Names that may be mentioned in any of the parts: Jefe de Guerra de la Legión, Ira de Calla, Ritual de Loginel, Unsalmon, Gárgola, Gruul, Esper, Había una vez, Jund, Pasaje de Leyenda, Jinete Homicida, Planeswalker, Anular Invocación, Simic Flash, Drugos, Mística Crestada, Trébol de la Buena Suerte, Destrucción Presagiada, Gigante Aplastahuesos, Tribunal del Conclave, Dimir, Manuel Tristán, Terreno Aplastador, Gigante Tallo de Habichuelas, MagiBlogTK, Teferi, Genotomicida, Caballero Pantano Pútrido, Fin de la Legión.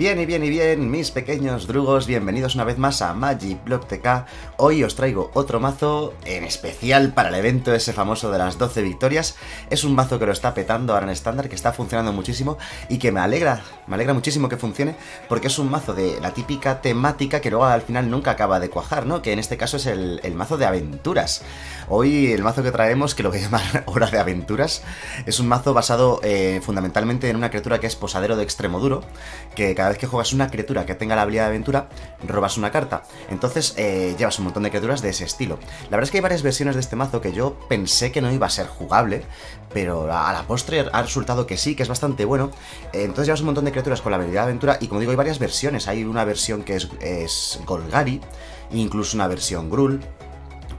Bien, mis pequeños drugos, bienvenidos una vez más a MagiBlogTK. Hoy os traigo otro mazo en especial para el evento ese famoso de las 12 victorias. Es un mazo que lo está petando ahora en estándar, que está funcionando muchísimo y que me alegra muchísimo que funcione, porque es un mazo de la típica temática que luego al final nunca acaba de cuajar, ¿no? Que en este caso es el mazo de aventuras. Hoy el mazo que traemos, que lo voy a llamar Hora de Aventuras, es un mazo basado fundamentalmente en una criatura que es Posadero de Extramuro, que cada vez que juegas una criatura que tenga la habilidad de aventura, robas una carta. Entonces llevas un montón de criaturas de ese estilo. La verdad es que hay varias versiones de este mazo que yo pensé que no iba a ser jugable, pero a la postre ha resultado que sí, que es bastante bueno. Entonces llevas un montón de criaturas con la habilidad de aventura y, como digo, hay varias versiones. Hay una versión que es Golgari, incluso una versión Gruul.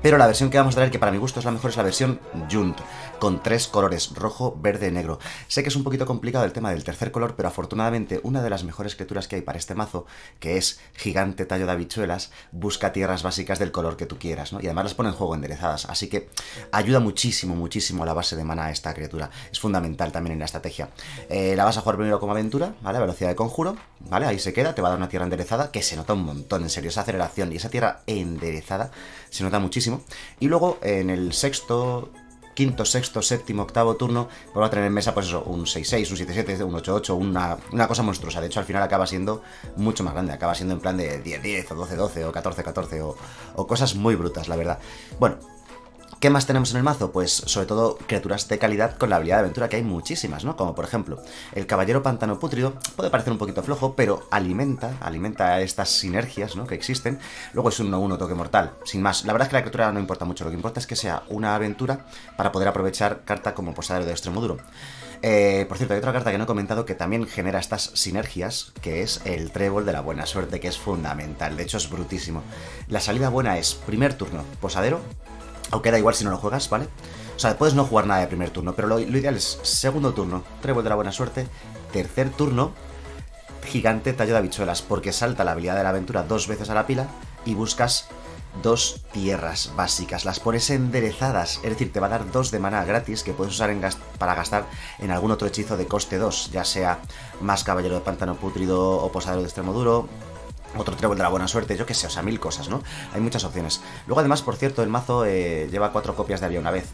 Pero la versión que vamos a traer, que para mi gusto es la mejor, es la versión Jund, con tres colores, rojo, verde y negro. Sé que es un poquito complicado el tema del tercer color, pero afortunadamente una de las mejores criaturas que hay para este mazo, que es Gigante Tallo de Habichuelas, busca tierras básicas del color que tú quieras, ¿no? Y además las pone en juego enderezadas, así que ayuda muchísimo, muchísimo a la base de mana a esta criatura. Es fundamental también en la estrategia. La vas a jugar primero como aventura, ¿vale? A velocidad de conjuro, ¿vale? Ahí se queda, te va a dar una tierra enderezada, que se nota un montón, en serio, esa aceleración y esa tierra enderezada se nota muchísimo. Y luego en el quinto, sexto, séptimo, octavo turno vamos a tener en mesa, pues eso, un 6-6, un 7-7, un 8-8, una cosa monstruosa. De hecho, al final acaba siendo mucho más grande, acaba siendo en plan de 10-10 o 12-12 o 14-14 o cosas muy brutas, la verdad. Bueno, ¿qué más tenemos en el mazo? Pues sobre todo criaturas de calidad con la habilidad de aventura, que hay muchísimas, ¿no? Como por ejemplo, el Caballero Pantano Pútrido puede parecer un poquito flojo, pero alimenta estas sinergias, ¿no?, que existen. Luego es un 1-1 toque mortal, sin más. La verdad es que la criatura no importa mucho, lo que importa es que sea una aventura para poder aprovechar carta como Posadero de Extramuro. Por cierto, hay otra carta que no he comentado que también genera estas sinergias, que es el Trébol de la Buena Suerte, que es fundamental, de hecho es brutísimo. La salida buena es primer turno, Posadero, aunque da igual si no lo juegas, ¿vale? O sea, puedes no jugar nada de primer turno, pero lo ideal es segundo turno, Trébol de la Buena Suerte, tercer turno, Gigante Tallo de Habichuelas, porque salta la habilidad de la aventura dos veces a la pila y buscas dos tierras básicas, las pones enderezadas, es decir, te va a dar dos de mana gratis que puedes usar para gastar en algún otro hechizo de coste 2, ya sea más Caballero de Pantano Pútrido o Posadero de Extramoduro, otro Trébol de la Buena Suerte, yo que sé, o sea, mil cosas, ¿no? Hay muchas opciones. Luego, además, por cierto, el mazo lleva 4 copias de Había una vez.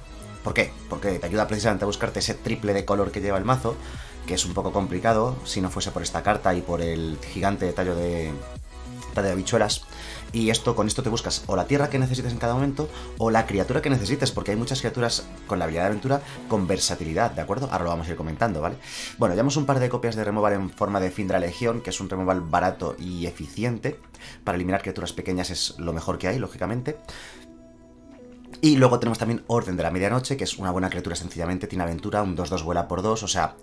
¿Por qué? Porque te ayuda precisamente a buscarte ese triple de color que lleva el mazo, que es un poco complicado si no fuese por esta carta y por el Gigante Tallo de Habichuelas. Y esto, con esto te buscas o la tierra que necesites en cada momento o la criatura que necesites, porque hay muchas criaturas con la habilidad de aventura con versatilidad, ¿de acuerdo? Ahora lo vamos a ir comentando, ¿vale? Bueno, llevamos un par de copias de removal en forma de Fin de la Legión, que es un removal barato y eficiente. Para eliminar criaturas pequeñas es lo mejor que hay, lógicamente. Y luego tenemos también Orden de la Medianoche, que es una buena criatura sencillamente, tiene aventura, un 2-2 vuela por 2, o sea,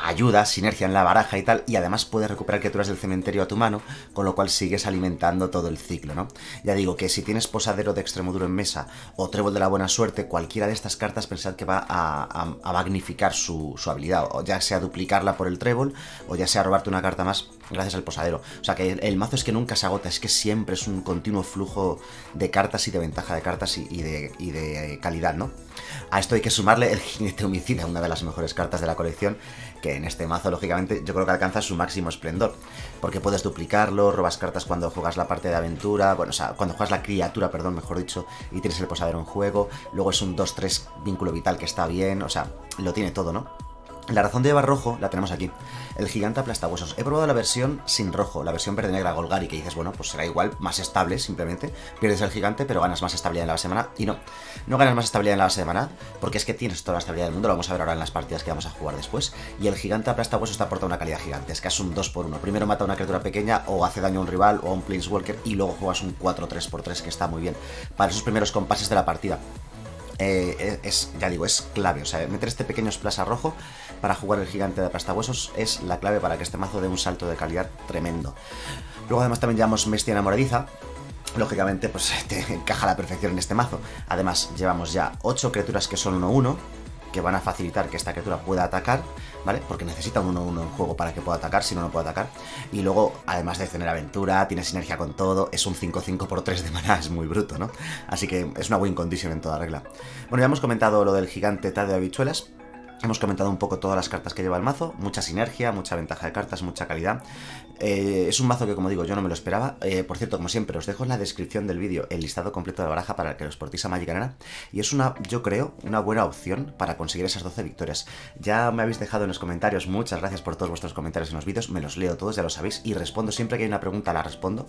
ayuda, sinergia en la baraja y tal, y además puedes recuperar criaturas del cementerio a tu mano, con lo cual sigues alimentando todo el ciclo, ¿no? Ya digo que si tienes Posadero de Extremoduro en mesa o Trébol de la Buena Suerte, cualquiera de estas cartas pensad que va a magnificar su habilidad, o ya sea duplicarla por el trébol, o ya sea robarte una carta más gracias al posadero. O sea que el mazo es que nunca se agota, es que siempre es un continuo flujo de cartas y de ventaja de cartas y de calidad, ¿no? A esto hay que sumarle el Jinete Homicida, una de las mejores cartas de la colección, que en este mazo, lógicamente, yo creo que alcanza su máximo esplendor, porque puedes duplicarlo, robas cartas cuando juegas la parte de aventura, bueno, o sea, cuando juegas la criatura, perdón, mejor dicho, y tienes el posadero en juego. Luego es un 2-3 vínculo vital que está bien, o sea, lo tiene todo, ¿no? La razón de llevar rojo la tenemos aquí, el Gigante Aplastahuesos. He probado la versión sin rojo, la versión verde-negra Golgari, que dices, bueno, pues será igual, más estable simplemente. Pierdes el gigante, pero ganas más estabilidad en la base de maná. Y no ganas más estabilidad en la base de maná, porque es que tienes toda la estabilidad del mundo, lo vamos a ver ahora en las partidas que vamos a jugar después. Y el Gigante Aplastahuesos te aporta una calidad gigantesca, es un 2x1. Primero mata a una criatura pequeña o hace daño a un rival o a un Planeswalker, y luego juegas un 4-3x3 que está muy bien para esos primeros compases de la partida. Ya digo, es clave, o sea, meter este pequeño splash a rojo para jugar el Gigante de Aplastahuesos es la clave para que este mazo dé un salto de calidad tremendo. Luego, además, también llevamos Bestia Enamoradiza, lógicamente, pues te encaja a la perfección en este mazo. Además, llevamos ya 8 criaturas que son 1-1, que van a facilitar que esta criatura pueda atacar, ¿vale? Porque necesita un 1-1 en juego para que pueda atacar, si no, no puede atacar. Y luego, además de tener aventura, tiene sinergia con todo, es un 5-5x3 de maná, es muy bruto, ¿no? Así que es una win condition en toda regla. Bueno, ya hemos comentado lo del Gigante Tallo de Habichuelas. Hemos comentado un poco todas las cartas que lleva el mazo, mucha sinergia, mucha ventaja de cartas, mucha calidad. Es un mazo que, como digo, yo no me lo esperaba. Por cierto, como siempre, os dejo en la descripción del vídeo el listado completo de la baraja para que los portéis a Magic Arena. Y es una, yo creo, una buena opción para conseguir esas 12 victorias. Ya me habéis dejado en los comentarios, muchas gracias por todos vuestros comentarios en los vídeos. Me los leo todos, ya lo sabéis, y respondo siempre que hay una pregunta, la respondo.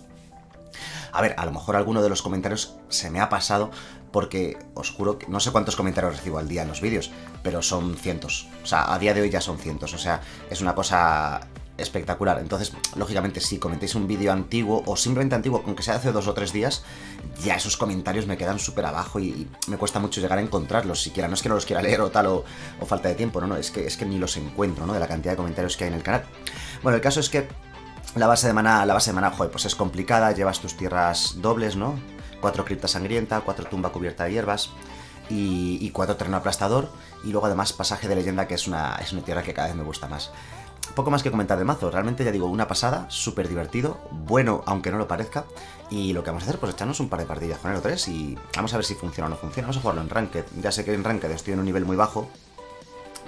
A ver, a lo mejor alguno de los comentarios se me ha pasado porque os juro que no sé cuántos comentarios recibo al día en los vídeos, pero son cientos. O sea, a día de hoy ya son cientos, o sea, es una cosa espectacular. Entonces, lógicamente, si comentáis un vídeo antiguo o simplemente antiguo, aunque sea hace 2 o 3 días, ya esos comentarios me quedan súper abajo y me cuesta mucho llegar a encontrarlos siquiera. No es que no los quiera leer o tal o falta de tiempo, no, es que ni los encuentro, ¿no? De la cantidad de comentarios que hay en el canal. Bueno, el caso es que La base de maná, joder, pues es complicada, llevas tus tierras dobles, ¿no? 4 Cripta Sangrienta, 4 Tumba Cubierta de Hierbas y 4 Terreno Aplastador. Y luego además Pasaje de Leyenda, que es una tierra que cada vez me gusta más. Poco más que comentar de mazo, realmente ya digo, una pasada, súper divertido, bueno, aunque no lo parezca. Y lo que vamos a hacer, pues echarnos un par de partidas con él o 3 y vamos a ver si funciona o no funciona. Vamos a jugarlo en Ranked, ya sé que en Ranked estoy en un nivel muy bajo.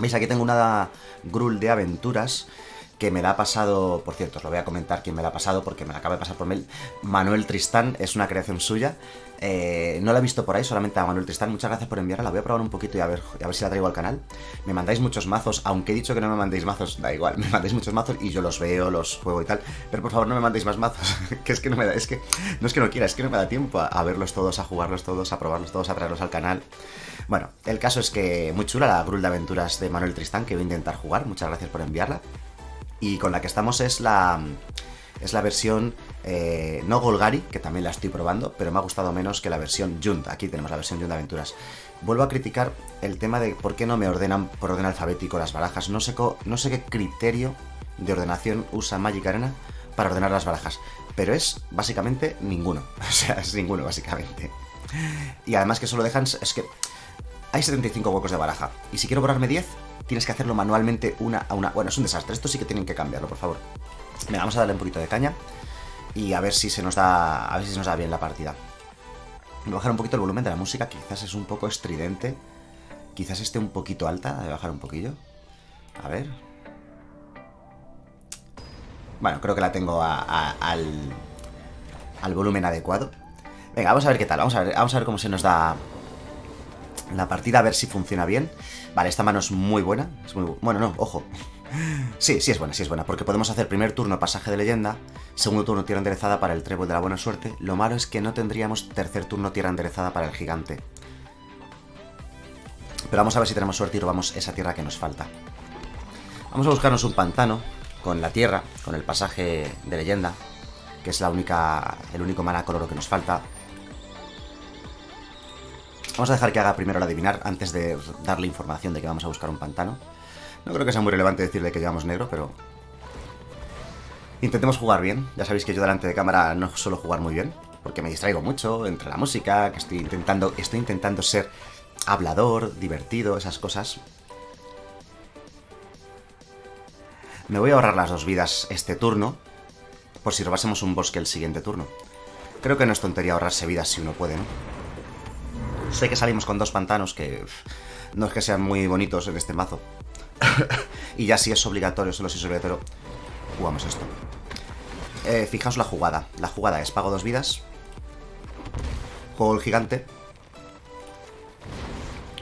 Veis, aquí tengo una Gruul de Aventuras que me la ha pasado, por cierto, os lo voy a comentar quién me la ha pasado porque me la acaba de pasar por mail, Manuel Tristán, es una creación suya, no la he visto por ahí, solamente a Manuel Tristán, muchas gracias por enviarla, la voy a probar un poquito y a ver si la traigo al canal. Me mandáis muchos mazos, aunque he dicho que no me mandéis mazos, da igual, me mandáis muchos mazos y yo los veo, los juego y tal, pero por favor no me mandéis más mazos, que es que no me da, no me da tiempo a verlos todos, a jugarlos todos, a probarlos todos, a traerlos al canal. Bueno, el caso es que muy chula la Gruul de Aventuras de Manuel Tristán, que voy a intentar jugar, muchas gracias por enviarla. Y con la que estamos es la versión no Golgari, que también la estoy probando, pero me ha gustado menos que la versión Jund. Aquí tenemos la versión Jund de Aventuras. Vuelvo a criticar el tema de por qué no me ordenan por orden alfabético las barajas. No sé qué criterio de ordenación usa Magic Arena para ordenar las barajas, pero es básicamente ninguno. O sea, es ninguno básicamente. Y además que solo dejan... Es que hay 75 huecos de baraja y si quiero borrarme 10... Tienes que hacerlo manualmente una a una. Bueno, es un desastre. Esto sí que tienen que cambiarlo, por favor. Venga, vamos a darle un poquito de caña y a ver si se nos da, bien la partida. Voy a bajar un poquito el volumen de la música. Quizás es un poco estridente. Quizás esté un poquito alta. Voy a bajar un poquillo. A ver. Bueno, creo que la tengo al volumen adecuado. Venga, vamos a ver qué tal. Vamos a ver cómo se nos da la partida, a ver si funciona bien. Vale, esta mano es muy buena. Bueno, no, ojo. Sí es buena, porque podemos hacer primer turno Pasaje de Leyenda, segundo turno Tierra Enderezada para el Trébol de la Buena Suerte. Lo malo es que no tendríamos tercer turno Tierra Enderezada para el Gigante. Pero vamos a ver si tenemos suerte y robamos esa tierra que nos falta. Vamos a buscarnos un pantano con la tierra, con el Pasaje de Leyenda, que es el único mana color que nos falta. Vamos a dejar que haga primero el adivinar antes de darle información de que vamos a buscar un pantano. No creo que sea muy relevante decirle que llevamos negro, pero... Intentemos jugar bien. Ya sabéis que yo delante de cámara no suelo jugar muy bien, porque me distraigo mucho entre la música, que estoy intentando ser hablador, divertido, esas cosas. Me voy a ahorrar las 2 vidas este turno, por si robásemos un bosque el siguiente turno. Creo que no es tontería ahorrarse vidas si uno puede, ¿no? Sé que salimos con 2 pantanos que no es que sean muy bonitos en este mazo. Y ya si es obligatorio, solo si es obligatorio, jugamos esto. Fijaos la jugada. La jugada es pago 2 vidas, juego el gigante.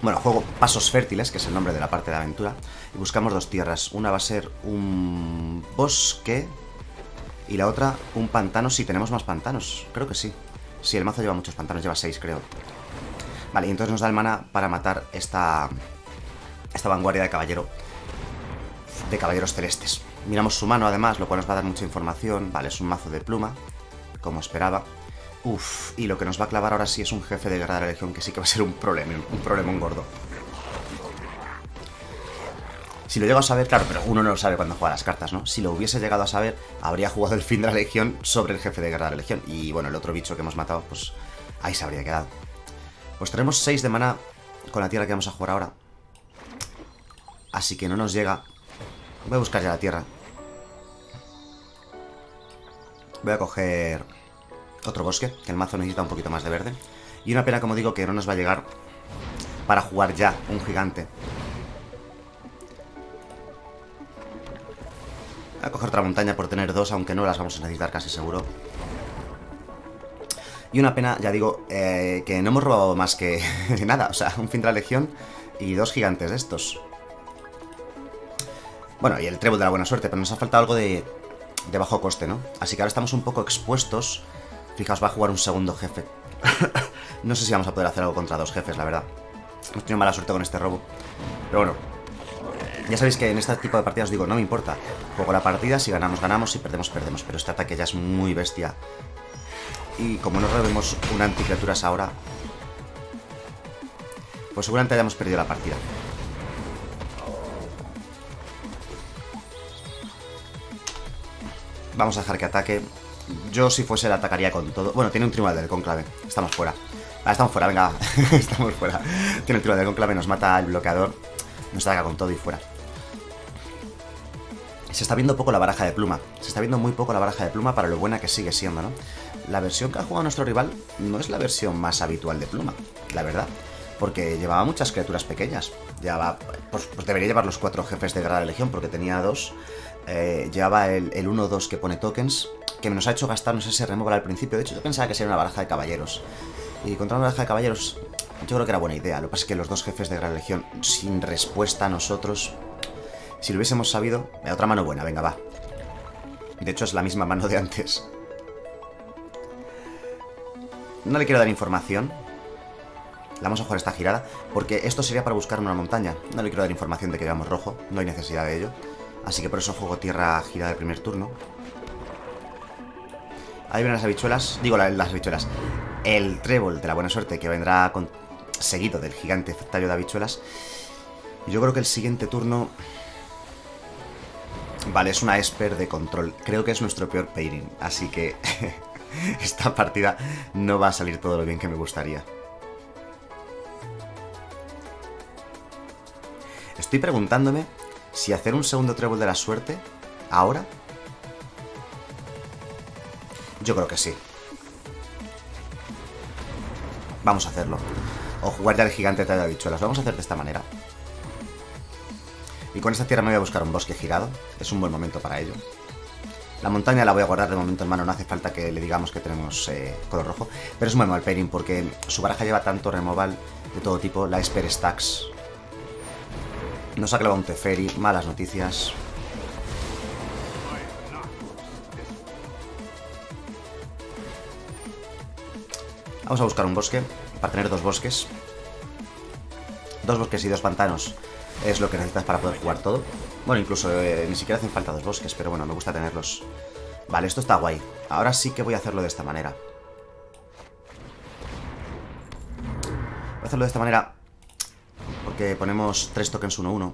Bueno, juego Pasos Fértiles, que es el nombre de la parte de la aventura. Y buscamos 2 tierras. Una va a ser un bosque y la otra un pantano. Si tenemos más pantanos, creo que sí. Sí, el mazo lleva muchos pantanos, lleva 6 creo. Vale, y entonces nos da el mana para matar esta vanguardia de caballeros celestes. Miramos su mano, además, lo cual nos va a dar mucha información. Vale, es un mazo de pluma, como esperaba. Uf, y lo que nos va a clavar ahora sí es un jefe de guerra de la legión, que sí que va a ser un problema gordo. Si lo llego a saber, claro, pero uno no lo sabe cuando juega las cartas, ¿no? Si lo hubiese llegado a saber, habría jugado el fin de la legión sobre el jefe de guerra de la legión. Y bueno, el otro bicho que hemos matado, pues ahí se habría quedado. Pues tenemos 6 de maná con la tierra que vamos a jugar ahora. Así que no nos llega. Voy a buscar ya la tierra. Voy a coger otro bosque, que el mazo necesita un poquito más de verde. Y una pena, como digo, que no nos va a llegar para jugar ya un gigante. a coger otra montaña por tener dos, aunque no las vamos a necesitar casi seguro. Y una pena, ya digo, que no hemos robado más que nada. O sea, un fin de la legión y dos gigantes de estos. Bueno, y el trébol de la buena suerte, pero nos ha faltado algo de bajo coste, ¿no? Así que ahora estamos un poco expuestos. Fijaos, va a jugar un segundo jefe. No sé si vamos a poder hacer algo contra dos jefes, la verdad. Hemos tenido mala suerte con este robo. Pero bueno, ya sabéis que en este tipo de partidas os digo, no me importa. Juego la partida, si ganamos, ganamos, si perdemos, perdemos. Pero este ataque ya es muy bestia. Y como no robemos un anticriaturas ahora, pues seguramente hayamos perdido la partida. Vamos a dejar que ataque. Yo, si fuese, la atacaría con todo. Bueno, tiene un tribunal del conclave. Estamos fuera. Ah, estamos fuera, venga. Estamos fuera. Tiene el tribunal del conclave, nos mata el bloqueador. Nos ataca con todo y fuera. Se está viendo poco la baraja de pluma. Se está viendo muy poco la baraja de pluma para lo buena que sigue siendo, ¿no? La versión que ha jugado nuestro rival no es la versión más habitual de pluma, la verdad. Porque llevaba muchas criaturas pequeñas. Llevaba, pues debería llevar los cuatro jefes de guerra de la legión, porque tenía dos. Llevaba el 1-2 que pone tokens, que nos ha hecho gastarnos ese removal al principio. De hecho, yo pensaba que sería una baraja de caballeros. Y contra una baraja de caballeros, yo creo que era buena idea. Lo que pasa es que los dos jefes de Gran Legión, sin respuesta a nosotros, si lo hubiésemos sabido... Otra mano buena, venga, va. De hecho, es la misma mano de antes. No le quiero dar información. La vamos a jugar esta girada, porque esto sería para buscar una montaña. No le quiero dar información de que llevamos rojo. No hay necesidad de ello. Así que por eso juego tierra girada del primer turno. Ahí vienen las habichuelas. Digo, las habichuelas. El trébol de la buena suerte, que vendrá seguido del gigante tallo de habichuelas. Y yo creo que el siguiente turno... Vale, es una esper de control. Creo que es nuestro peor pairing. Así que esta partida no va a salir todo lo bien que me gustaría. Estoy preguntándome si hacer un segundo trébol de la suerte ahora... Yo creo que sí. Vamos a hacerlo. O jugar ya el gigante tallo de habichuelas. Lo vamos a hacer de esta manera. Y con esta tierra me voy a buscar un bosque girado. Es un buen momento para ello. La montaña la voy a guardar de momento en mano. No hace falta que le digamos que tenemos color rojo. Pero es un buen mal pairing porque su baraja lleva tanto removal de todo tipo. La Esper Stacks. Nos ha clavado un Teferi. Malas noticias. Vamos a buscar un bosque, para tener dos bosques. Dos bosques y dos pantanos es lo que necesitas para poder jugar todo. Bueno, incluso ni siquiera hacen falta dos bosques, pero bueno, me gusta tenerlos. Vale, esto está guay. Ahora sí que voy a hacerlo de esta manera. Voy a hacerlo de esta manera porque ponemos tres tokens 1-1.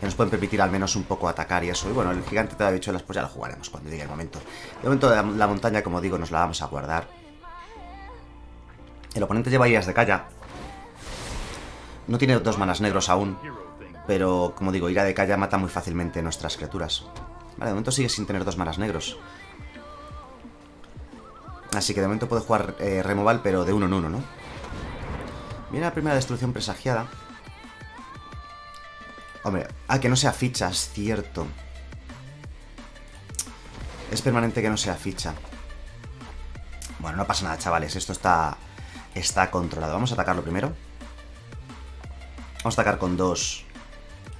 Que nos pueden permitir al menos un poco atacar y eso. Y bueno, el gigante de habichuelas pues ya lo jugaremos cuando llegue el momento. De momento la montaña, como digo, nos la vamos a guardar. El oponente lleva Ira de Calla. No tiene dos manas negros aún. Pero, como digo, Ira de Calla mata muy fácilmente nuestras criaturas. Vale, de momento sigue sin tener dos manas negros. Así que de momento puedo jugar removal, pero de 1 en 1, ¿no? Viene la primera destrucción presagiada. Hombre, que no sea ficha, es cierto. Es permanente que no sea ficha. Bueno, no pasa nada, chavales. Esto está controlado. Vamos a atacarlo primero. Vamos a atacar con dos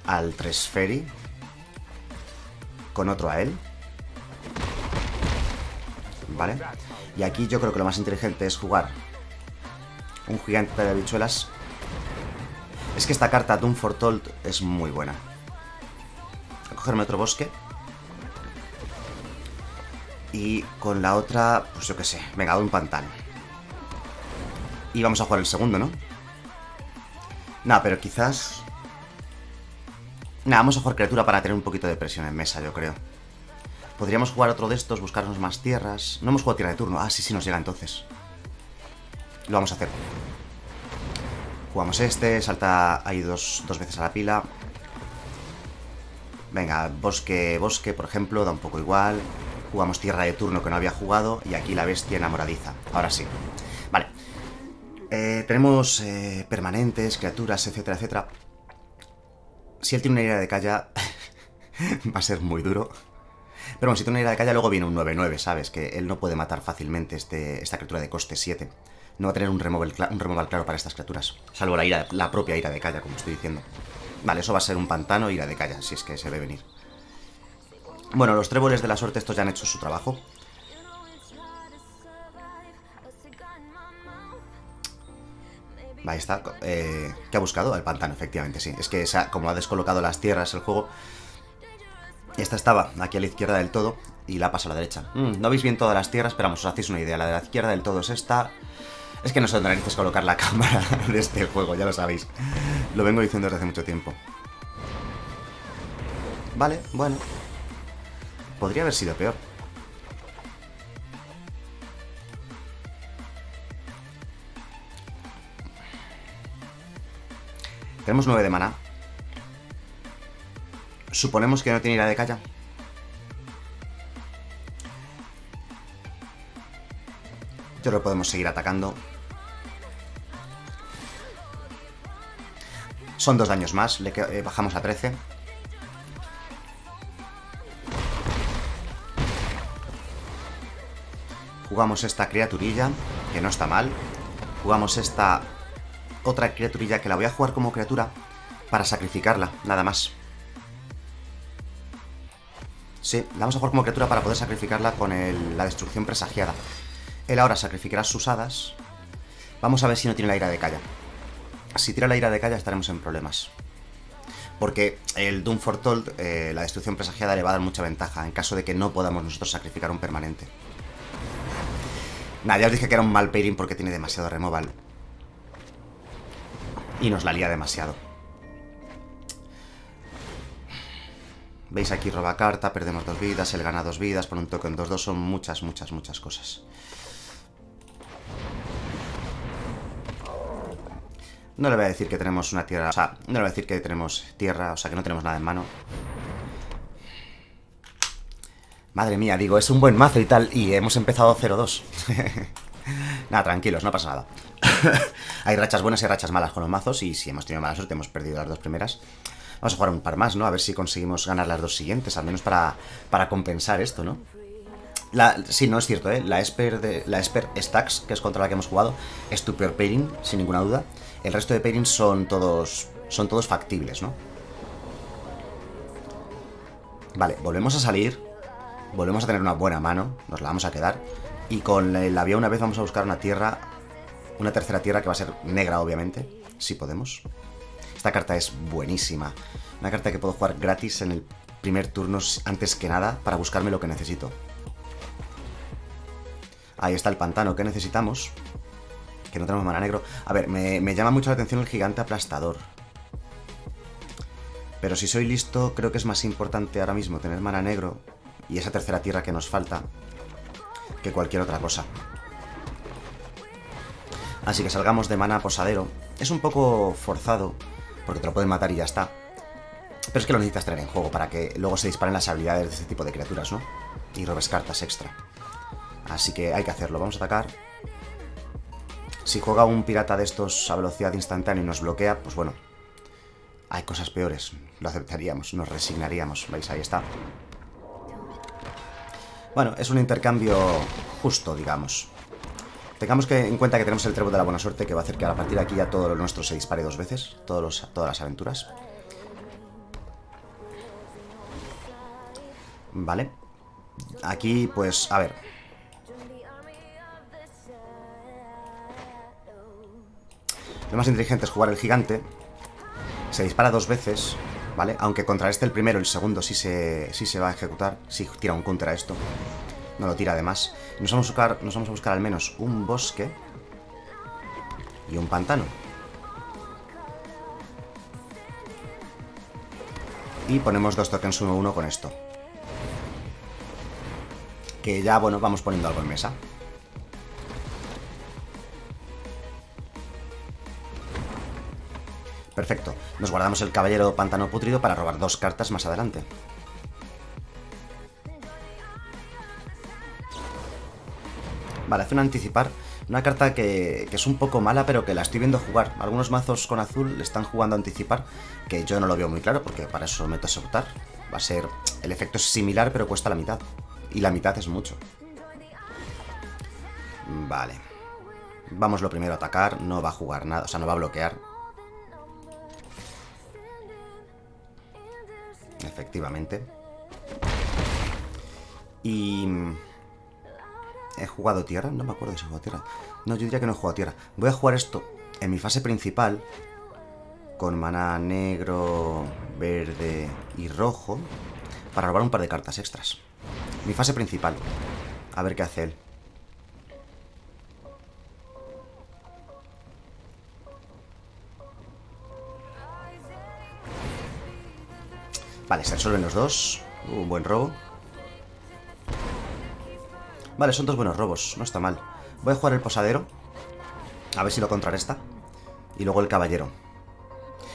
al Tresferi. Con otro a él. Vale. Y aquí yo creo que lo más inteligente es jugar un gigante de habichuelas. Es que esta carta, Doom Foretold, es muy buena. Voy a cogerme otro bosque. Y con la otra, pues yo qué sé. Venga, un pantano. Y vamos a jugar el segundo, ¿no? Nada, pero quizás... Nada, vamos a jugar criatura para tener un poquito de presión en mesa, yo creo. Podríamos jugar otro de estos, buscarnos más tierras. No hemos jugado tierra de turno. Ah, sí, sí, nos llega entonces. Lo vamos a hacer. Jugamos este, salta ahí dos veces a la pila. Venga, bosque, por ejemplo, da un poco igual. Jugamos tierra de turno que no había jugado. Y aquí la bestia enamoradiza. Ahora sí. Vale. Tenemos permanentes, criaturas, etcétera, etcétera. Si él tiene una ira de calla, va a ser muy duro. Pero bueno, si tiene una ira de calla, luego viene un 9-9, ¿sabes? Que él no puede matar fácilmente esta criatura de coste 7. No va a tener un removal claro para estas criaturas. Salvo la propia ira de calla, como estoy diciendo. Vale, eso va a ser un pantano ira de calla, si es que se ve venir. Bueno, los tréboles de la suerte estos ya han hecho su trabajo. Ahí está. ¿Qué ha buscado? El pantano, efectivamente, sí. Es que como ha descolocado las tierras el juego, esta estaba aquí a la izquierda del todo y la pasa a la derecha. No veis bien todas las tierras, pero vamos, os hacéis una idea. La de la izquierda del todo es esta. Es que no sé dónde narices colocar la cámara de este juego, ya lo sabéis. Lo vengo diciendo desde hace mucho tiempo. Vale, bueno. Podría haber sido peor. Tenemos 9 de maná. Suponemos que no tiene ira de calla. Yo creo que podemos seguir atacando. Son 2 daños más. Bajamos a 13. Jugamos esta criaturilla, que no está mal. Jugamos esta otra criaturilla que la voy a jugar como criatura para sacrificarla, nada más. Sí, la vamos a jugar como criatura para poder sacrificarla con la destrucción presagiada. Él ahora sacrificará sus hadas. Vamos a ver si no tiene la ira de calla. Si tira la ira de calla estaremos en problemas. Porque el Doom Foretold, la destrucción presagiada, le va a dar mucha ventaja en caso de que no podamos nosotros sacrificar un permanente. Nada, ya os dije que era un mal pairing porque tiene demasiado removal. Y nos la lía demasiado. Veis aquí roba carta, perdemos 2 vidas, él gana 2 vidas, por un token 2-2, son muchas, muchas, muchas cosas. No le voy a decir que tenemos una tierra, o sea, no le voy a decir que tenemos tierra, o sea, que no tenemos nada en mano. Madre mía, digo, es un buen mazo y tal, y hemos empezado 0-2. Nada, tranquilos, no pasa nada. Hay rachas buenas y rachas malas con los mazos. Y si hemos tenido mala suerte, hemos perdido las 2 primeras. Vamos a jugar un par más, ¿no? A ver si conseguimos ganar las 2 siguientes. Al menos para compensar esto, ¿no? Sí, no es cierto, ¿eh? La Esper Stacks, que es contra la que hemos jugado, es tu peor pairing, sin ninguna duda. El resto de pairings son todos factibles, ¿no? Vale, volvemos a salir. Volvemos a tener una buena mano. Nos la vamos a quedar. Y con el Había una vez vamos a buscar una tierra. Una tercera tierra que va a ser negra, obviamente. Si podemos. Esta carta es buenísima. Una carta que puedo jugar gratis en el primer turno antes que nada para buscarme lo que necesito. Ahí está el pantano que necesitamos. Que no tenemos mana negro. A ver, me llama mucho la atención el gigante aplastador. Pero si soy listo, creo que es más importante ahora mismo tener mana negro y esa tercera tierra que nos falta que cualquier otra cosa. Así que salgamos de mana posadero. Es un poco forzado, porque te lo pueden matar y ya está. Pero es que lo necesitas tener en juego para que luego se disparen las habilidades de este tipo de criaturas, ¿no? Y robes cartas extra. Así que hay que hacerlo. Vamos a atacar. Si juega un pirata de estos a velocidad instantánea y nos bloquea, pues bueno, hay cosas peores. Lo aceptaríamos, nos resignaríamos. ¿Veis? Ahí está. Bueno, es un intercambio justo, digamos. Tengamos en cuenta que tenemos el Trébol de la Buena Suerte, que va a hacer que a partir de aquí ya todo lo nuestro se dispare 2 veces, todas las aventuras. Vale. Aquí, pues, a ver. Lo más inteligente es jugar el gigante. Se dispara 2 veces, ¿vale? Aunque contra este el primero, el segundo sí se va a ejecutar. Sí tira un contra a esto. No lo tira además. Nos vamos a buscar al menos un bosque y un pantano. Y ponemos 2 tokens 1-1 con esto. Que ya, bueno, vamos poniendo algo en mesa. Perfecto. Nos guardamos el Caballero Pantano Pútrido para robar 2 cartas más adelante. Vale, hace un anticipar. Una carta que es un poco mala, pero que la estoy viendo jugar. Algunos mazos con azul le están jugando a anticipar, que yo no lo veo muy claro, porque para eso meto a Optar. Va a ser... el efecto es similar, pero cuesta la mitad. Y la mitad es mucho. Vale. Vamos lo primero a atacar. No va a jugar nada, o sea, no va a bloquear. Efectivamente. Y... ¿he jugado tierra? No me acuerdo si he jugado tierra. No, yo diría que no he jugado tierra. Voy a jugar esto en mi fase principal, con maná negro, verde y rojo, para robar un par de cartas extras. Mi fase principal. A ver qué hace él. Vale, se resuelven los dos. Un buen robo. Vale, son dos buenos robos, no está mal. Voy a jugar el posadero, a ver si lo contrarresta. Y luego el caballero.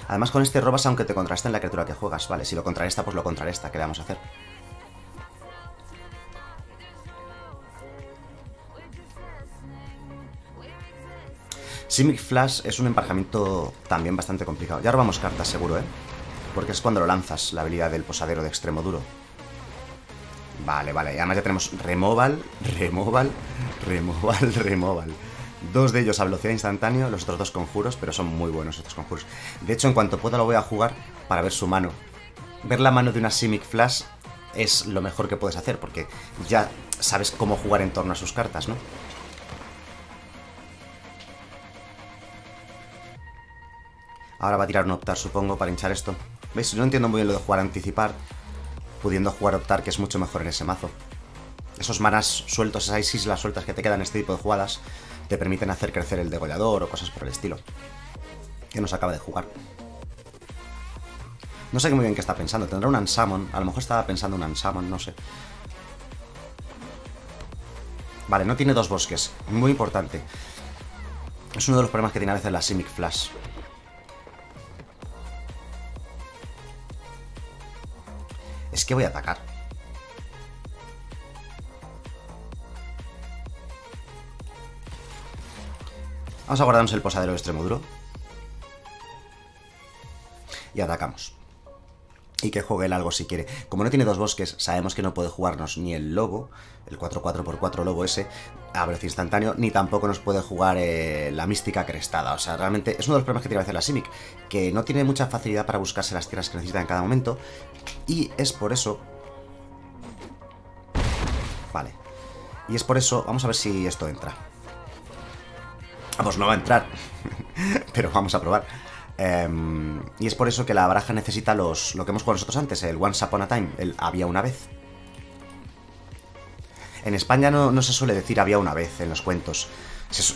Además con este robas aunque te contrarresten la criatura que juegas. Vale, si lo contrarresta, pues lo contrarresta. ¿Qué le vamos a hacer? Simic Flash es un emparejamiento también bastante complicado. Ya robamos cartas seguro, ¿eh? Porque es cuando lo lanzas, la habilidad del posadero de extremo duro. Vale, vale, y además ya tenemos removal. Dos de ellos a velocidad instantánea, los otros dos conjuros, pero son muy buenos estos conjuros. De hecho, en cuanto pueda lo voy a jugar para ver su mano. Ver la mano de una Simic Flash es lo mejor que puedes hacer, porque ya sabes cómo jugar en torno a sus cartas, ¿no? Ahora va a tirar un optar, supongo, para hinchar esto. ¿Veis? No entiendo muy bien lo de jugar a anticipar, pudiendo jugar a optar, que es mucho mejor en ese mazo. Esos manás sueltos, esas islas sueltas que te quedan en este tipo de jugadas, te permiten hacer crecer el degollador o cosas por el estilo, que nos acaba de jugar. No sé muy bien qué está pensando. Tendrá un Unsalmon. A lo mejor estaba pensando un Unsalmon, no sé. Vale, no tiene dos bosques. Muy importante. Es uno de los problemas que tiene a veces la Simic Flash. Es que voy a atacar. Vamos a guardarnos el posadero de extremo duro. Y atacamos. Y que juegue él algo si quiere. Como no tiene dos bosques, sabemos que no puede jugarnos ni el lobo, el 4/4x4 lobo ese, a velocidad instantáneo, ni tampoco nos puede jugar la mística crestada. O sea, realmente es uno de los problemas que tiene a veces la Simic, que no tiene mucha facilidad para buscarse las tierras que necesita en cada momento. Y es por eso... Vale. Y es por eso... Vamos a ver si esto entra. Vamos, no va a entrar. Pero vamos a probar. Y es por eso que la baraja necesita lo que hemos jugado nosotros antes, el Once Upon a Time, el Había una vez. En España no se suele decir había una vez en los cuentos.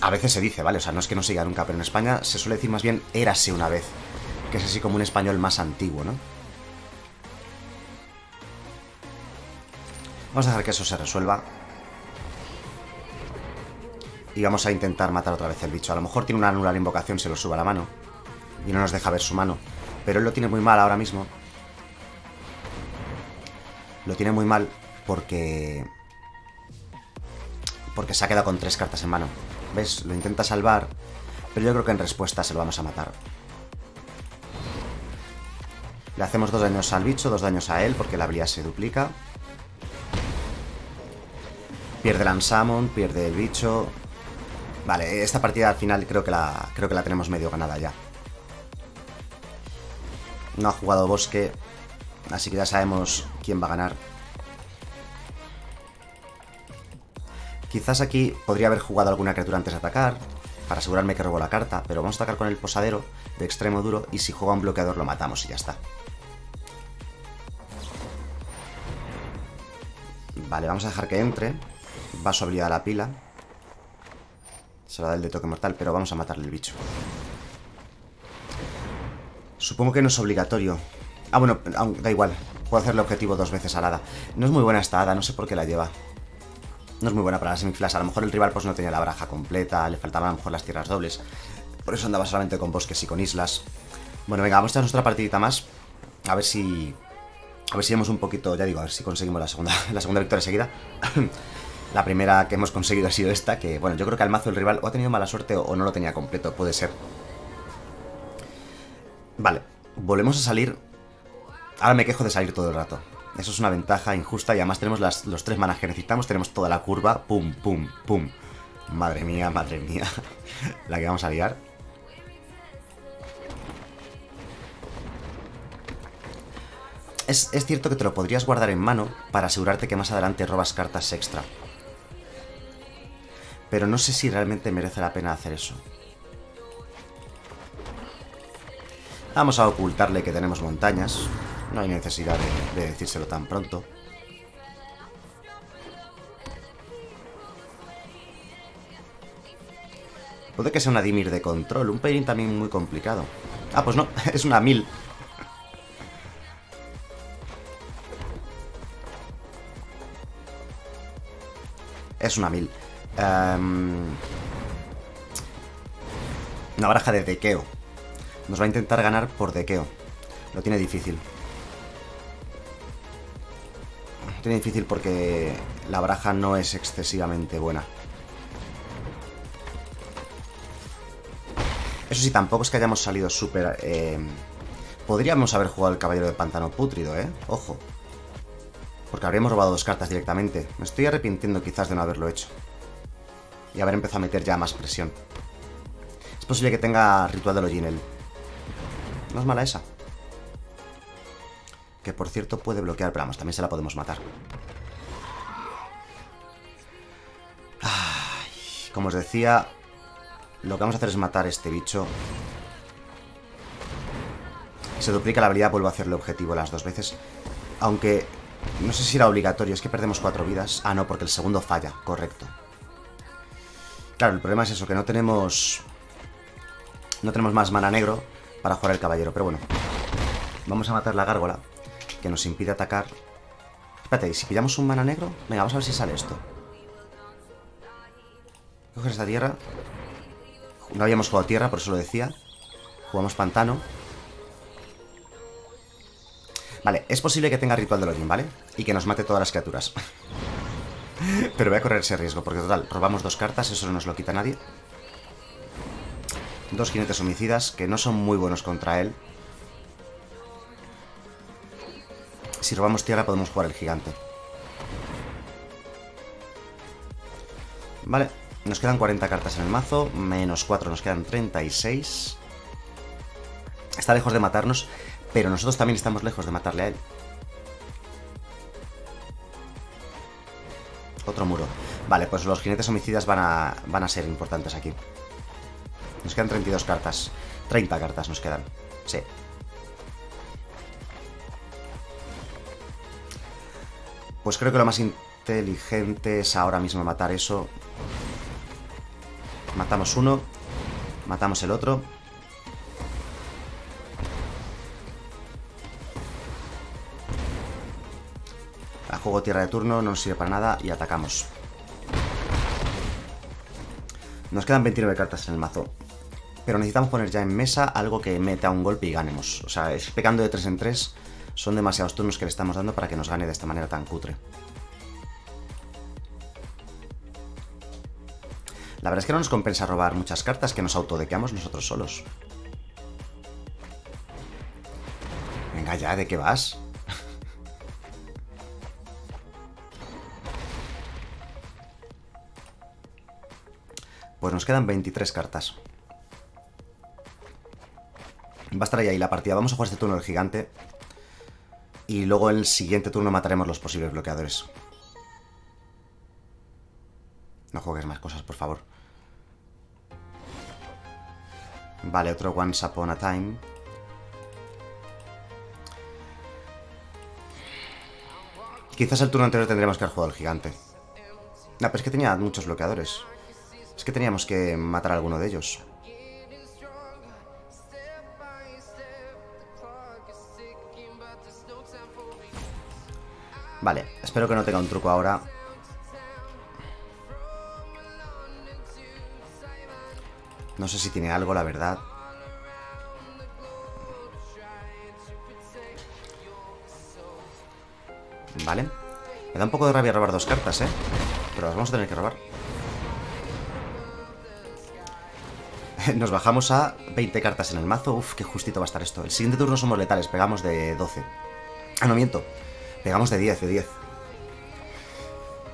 A veces se dice, ¿vale? O sea, no es que no se diga nunca, pero en España se suele decir más bien érase una vez, que es así como un español más antiguo, ¿no? Vamos a dejar que eso se resuelva. Y vamos a intentar matar otra vez el bicho. A lo mejor tiene una anular invocación, se lo sube a la mano y no nos deja ver su mano. Pero él lo tiene muy mal ahora mismo. Lo tiene muy mal porque se ha quedado con tres cartas en mano. ¿Ves? Lo intenta salvar, pero yo creo que en respuesta se lo vamos a matar. Le hacemos dos daños al bicho, dos daños a él, porque la habilidad se duplica. Pierde el Unsalmon, pierde el bicho. Vale, esta partida al final creo que la tenemos medio ganada ya. No ha jugado bosque, así que ya sabemos quién va a ganar. Quizás aquí podría haber jugado alguna criatura antes de atacar, para asegurarme que robó la carta, pero vamos a atacar con el posadero de extremo duro y si juega un bloqueador lo matamos y ya está. Vale, vamos a dejar que entre. Va su habilidad a la pila. Se lo da el de toque mortal, pero vamos a matarle el bicho. Supongo que no es obligatorio. Ah, bueno, da igual. Puedo hacerle objetivo dos veces a la hada. No es muy buena esta hada, no sé por qué la lleva. No es muy buena para la Simic Flash. A lo mejor el rival pues no tenía la baraja completa, le faltaban a lo mejor las tierras dobles. Por eso andaba solamente con bosques y con islas. Bueno, venga, vamos a echar nuestra partidita más. A ver si vemos un poquito, ya digo, a ver si conseguimos la segunda victoria seguida. La primera que hemos conseguido ha sido esta, que bueno, yo creo que al mazo el rival o ha tenido mala suerte o no lo tenía completo, puede ser. Vale, volvemos a salir. Ahora me quejo de salir todo el rato. Eso es una ventaja injusta y además tenemos los tres manas que necesitamos, tenemos toda la curva. Pum, pum, pum. Madre mía, la que vamos a liar. Es cierto que te lo podrías guardar en mano para asegurarte que más adelante robas cartas extra. Pero no sé si realmente merece la pena hacer eso. Vamos a ocultarle que tenemos montañas. No hay necesidad de decírselo tan pronto. Puede que sea una Dimir de control. Un Peirin también muy complicado. Ah, pues no. Es una 1000. Es una 1000. Una baraja de dequeo. Nos va a intentar ganar por dequeo. Lo tiene difícil. Lo tiene difícil porque la baraja no es excesivamente buena. Eso sí, tampoco es que hayamos salido súper... Podríamos haber jugado el Caballero de Pantano Pútrido, ¿eh? Ojo. Porque habríamos robado dos cartas directamente. Me estoy arrepintiendo quizás de no haberlo hecho. Y haber empezado a meter ya más presión. Es posible que tenga Ritual de Loginel. No es mala esa. Que por cierto puede bloquear, pero vamos, también se la podemos matar. Ay, como os decía, lo que vamos a hacer es matar este bicho. Se duplica la habilidad, vuelvo a hacer el objetivo las dos veces. Aunque no sé si era obligatorio, es que perdemos 4 vidas. Ah, no, porque el segundo falla, correcto. Claro, el problema es eso, que no tenemos más mana negro para jugar el caballero, pero bueno. Vamos a matar la gárgola, que nos impide atacar. Espérate, ¿y si pillamos un mana negro? Venga, vamos a ver si sale esto. Coges esta tierra. No habíamos jugado tierra, por eso lo decía. Jugamos pantano. Vale, es posible que tenga Ritual de Login, ¿vale? Y que nos mate todas las criaturas. Pero voy a correr ese riesgo, porque total, robamos dos cartas, eso no nos lo quita nadie. Dos jinetes homicidas, que no son muy buenos contra él. Si robamos tierra podemos jugar el gigante. Vale, nos quedan 40 cartas en el mazo, menos 4, nos quedan 36. Está lejos de matarnos. Pero nosotros también estamos lejos de matarle a él. Otro muro. Vale, pues los jinetes homicidas van a ser importantes aquí. Nos quedan 32 cartas. 30 cartas nos quedan. Sí. Pues creo que lo más inteligente es ahora mismo matar eso. Matamos uno. Matamos el otro. Juego tierra de turno, no nos sirve para nada y atacamos. Nos quedan 29 cartas en el mazo. Pero necesitamos poner ya en mesa algo que meta un golpe y ganemos. O sea, es pecando de 3 en 3. Son demasiados turnos que le estamos dando para que nos gane de esta manera tan cutre. La verdad es que no nos compensa robar muchas cartas, que nos autodequeamos nosotros solos. Venga ya, ¿de qué vas? Pues nos quedan 23 cartas. Va a estar ahí la partida. Vamos a jugar este turno del gigante. Y luego en el siguiente turno mataremos los posibles bloqueadores. No juegues más cosas, por favor. Vale, otro Once Upon a Time. Quizás el turno anterior tendríamos que haber jugado al gigante. No, pero es que tenía muchos bloqueadores. Es que teníamos que matar a alguno de ellos. Vale, espero que no tenga un truco ahora. No sé si tiene algo, la verdad. Vale. Me da un poco de rabia robar dos cartas, ¿eh? Pero las vamos a tener que robar. Nos bajamos a 20 cartas en el mazo. Uf, qué justito va a estar esto. El siguiente turno somos letales. Pegamos de 12. Ah, no, miento. Pegamos de 10, de 10.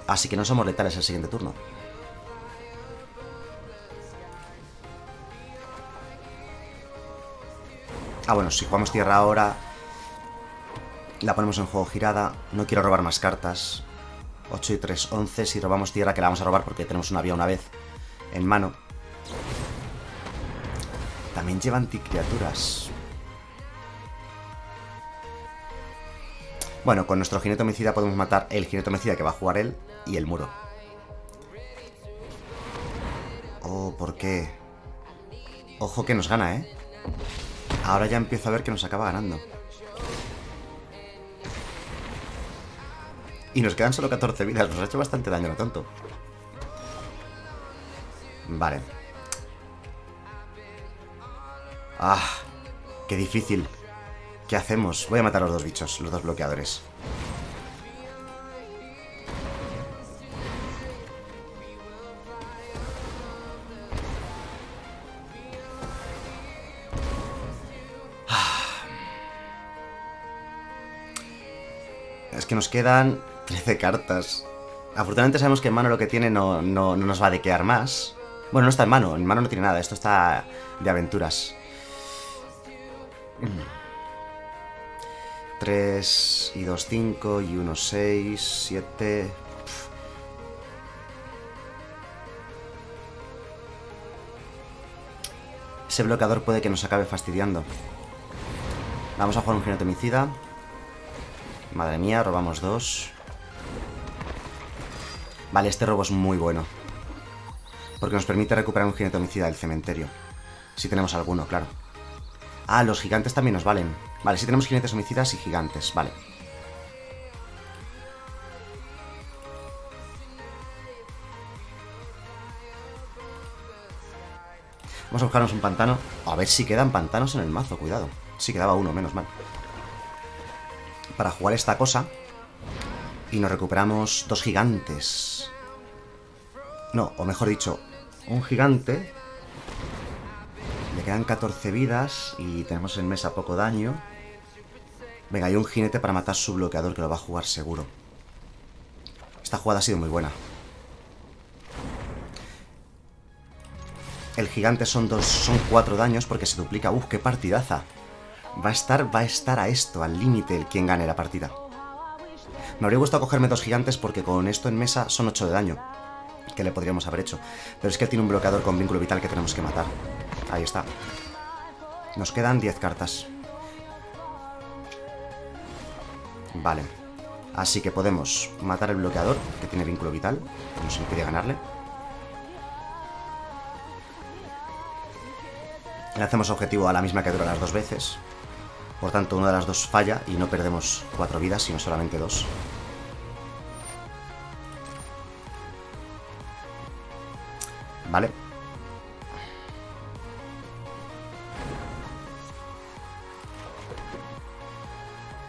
Así que no somos letales el siguiente turno. Ah, bueno, si jugamos tierra ahora, la ponemos en juego girada. No quiero robar más cartas. 8 y 3, 11. Si robamos tierra, que la vamos a robar porque tenemos una Había una vez en mano. También lleva anticriaturas. Bueno, con nuestro jinete homicida podemos matar el jinete homicida que va a jugar él y el muro. Oh, ¿por qué? Ojo que nos gana, ¿eh? Ahora ya empiezo a ver que nos acaba ganando. Y nos quedan solo 14 vidas. Nos ha hecho bastante daño, lo tonto. Vale. ¡Ah! ¡Qué difícil! ¿Qué hacemos? Voy a matar a los dos bichos, los dos bloqueadores. Es que nos quedan 13 cartas. Afortunadamente sabemos que en mano lo que tiene no nos va a dequear más. Bueno, no está en mano no tiene nada, esto está de aventuras. 3 y 2, 5 y 1, 6, 7. Ese bloqueador puede que nos acabe fastidiando. Vamos a jugar un genotomicida. Madre mía, robamos 2. Vale, este robo es muy bueno porque nos permite recuperar un genotomicida del cementerio. Si tenemos alguno, claro. Ah, los gigantes también nos valen. Vale, sí tenemos jinetes homicidas y gigantes, vale. Vamos a buscarnos un pantano. A ver si quedan pantanos en el mazo, cuidado. Sí quedaba uno, menos mal. Para jugar esta cosa. Y nos recuperamos 2 gigantes. No, o mejor dicho, un gigante. Le quedan 14 vidas y tenemos en mesa poco daño. Venga, hay un jinete para matar su bloqueador que lo va a jugar seguro. Esta jugada ha sido muy buena. El gigante son 4 daños porque se duplica. ¡Uf, qué partidaza! Va a estar a esto, al límite el quien gane la partida. Me habría gustado cogerme 2 gigantes porque con esto en mesa son 8 de daño. Que le podríamos haber hecho. Pero es que él tiene un bloqueador con vínculo vital que tenemos que matar. Ahí está. Nos quedan 10 cartas. Vale. Así que podemos matar el bloqueador, que tiene vínculo vital, que nos impide ganarle. Le hacemos objetivo a la misma criatura las 2 veces. Por tanto, una de las 2 falla y no perdemos 4 vidas, sino solamente 2. Vale.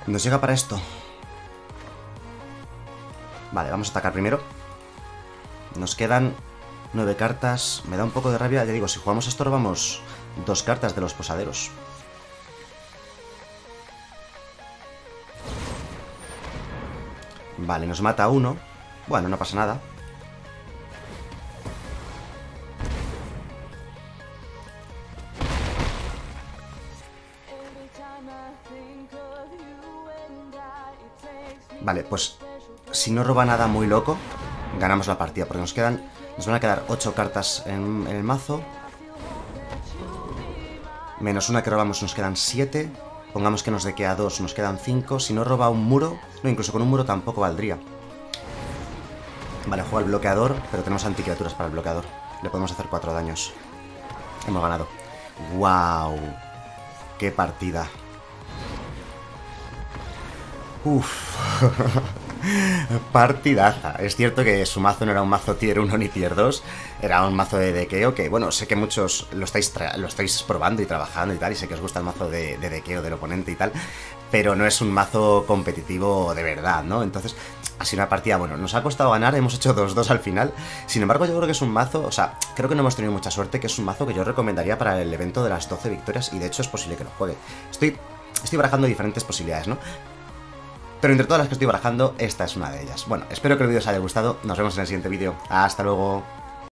Nos llega para esto. Vale, vamos a atacar primero. Nos quedan 9 cartas. Me da un poco de rabia. Ya digo, si jugamos esto robamos 2 cartas de los posaderos. Vale, nos mata uno. Bueno, no pasa nada. Vale, pues si no roba nada muy loco, ganamos la partida, porque nos van a quedar 8 cartas en el mazo. Menos una que robamos, nos quedan 7. Pongamos que nos dequea 2, nos quedan 5. Si no roba un muro, no, incluso con un muro tampoco valdría. Vale, juega el bloqueador, pero tenemos anticriaturas para el bloqueador. Le podemos hacer 4 daños. Hemos ganado. ¡Wow! ¡Qué partida! Uff, partidaza. Es cierto que su mazo no era un mazo tier 1 ni tier 2, era un mazo de dequeo que, bueno, sé que muchos lo estáis probando y trabajando y tal, y sé que os gusta el mazo de dequeo del oponente y tal, pero no es un mazo competitivo de verdad, ¿no? Entonces, Ha sido una partida, bueno, nos ha costado ganar, hemos hecho 2-2 al final. Sin embargo, yo creo que es un mazo, o sea, creo que no hemos tenido mucha suerte, que es un mazo que yo recomendaría para el evento de las 12 victorias, y de hecho es posible que lo juegue. Estoy barajando diferentes posibilidades, ¿no? Pero entre todas las que estoy barajando, esta es una de ellas. Bueno, espero que el vídeo os haya gustado, nos vemos en el siguiente vídeo. ¡Hasta luego!